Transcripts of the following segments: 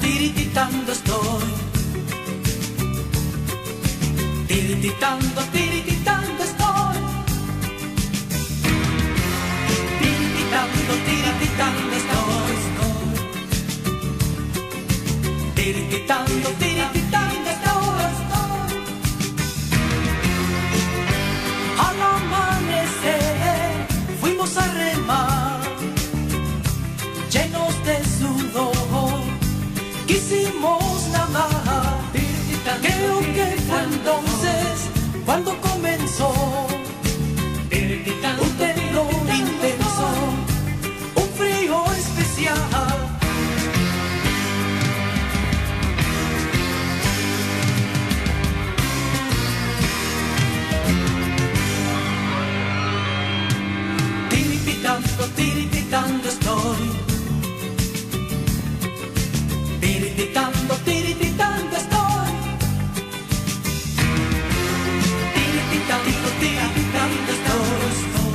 tirititando estoy. Tirititando, tirititando estoy. Tirititando, tirititando estoy. Tirititando, tirititando estoy. Al amanecer fuimos a remar, llenos de sudor, quisimos nadar. Creo que fue entonces cuando comenzó un temblor intenso, un frío especial. Tirititando, tirititando estoy. Tirititando, tirititando estoy. Tirititando, tirititando estoy.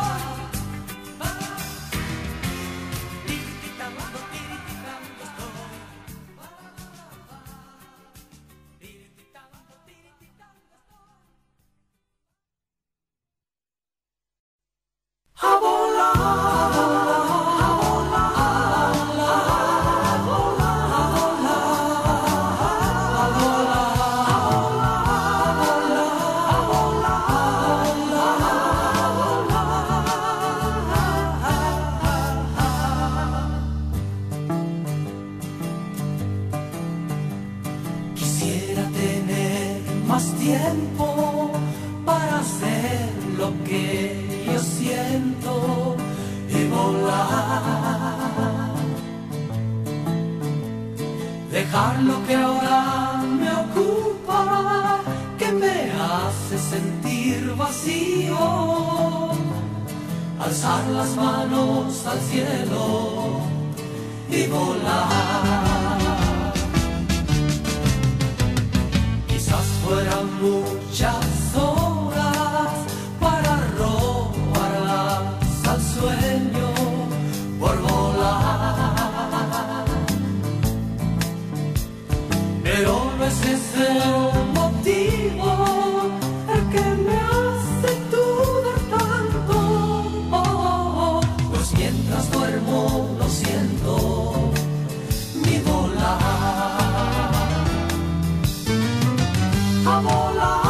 A volar.